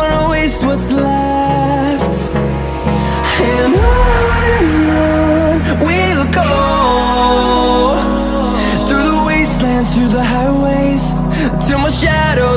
wanna waste what's left. And on we'll go, through the wastelands, through the highways, till my shadow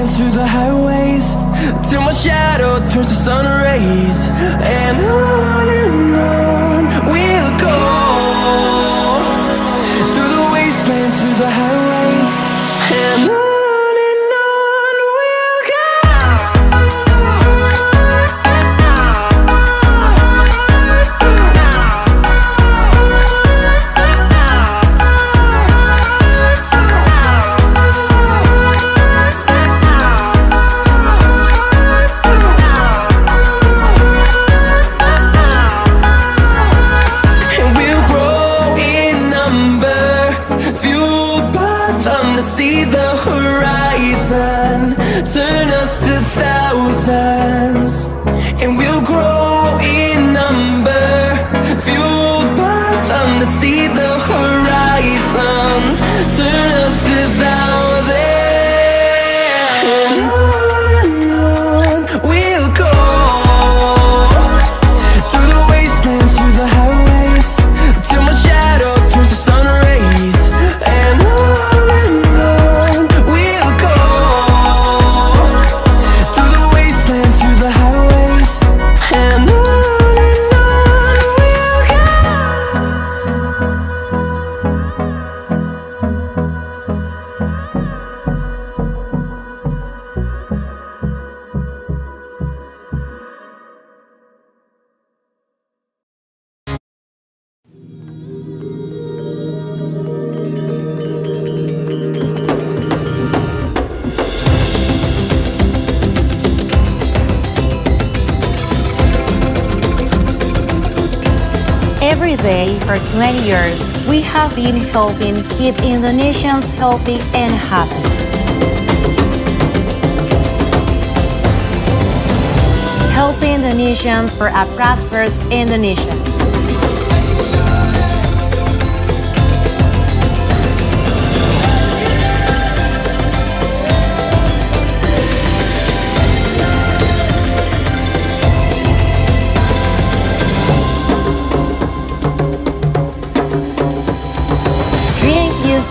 Through the highways, till my shadow turns to sun rays. And on we'll go, through the wastelands, through the highways, and on. See the horizon, turn us to thousands, and we'll grow in number, fueled by them to see the horizon, turn us to thousands. And on we'll go, through the wastelands, through the highways, till my shadow turns to sun rays. And on every day for 20 years, we have been helping keep Indonesians healthy and happy. Healthy Indonesians for a prosperous Indonesia.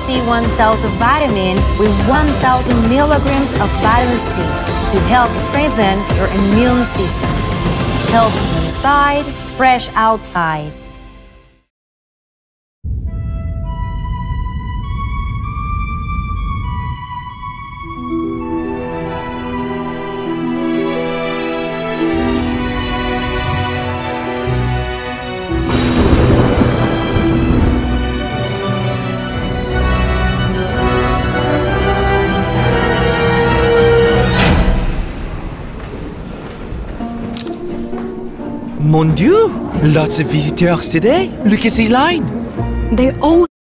C1000 vitamin with 1000 milligrams of vitamin C to help strengthen your immune system. Healthy inside, fresh outside. Mon Dieu! Lots of visitors today. Look at this line. They all